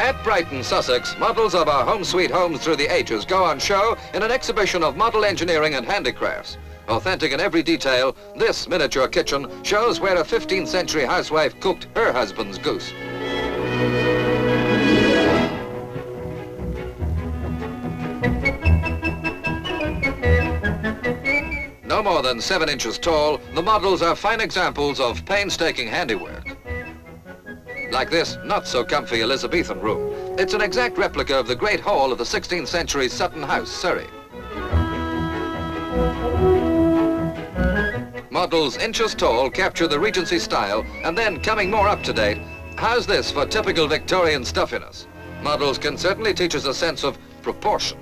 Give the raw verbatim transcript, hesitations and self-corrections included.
At Brighton, Sussex, models of our Home Sweet Homes Through the Ages go on show in an exhibition of model engineering and handicrafts. Authentic in every detail, this miniature kitchen shows where a fifteenth century housewife cooked her husband's goose. No more than seven inches tall, the models are fine examples of painstaking handiwork. Like this not-so-comfy Elizabethan room. It's an exact replica of the great hall of the sixteenth century Sutton House, Surrey. Models inches tall capture the Regency style, and then, coming more up to date, how's this for typical Victorian stuffiness? Models can certainly teach us a sense of proportion.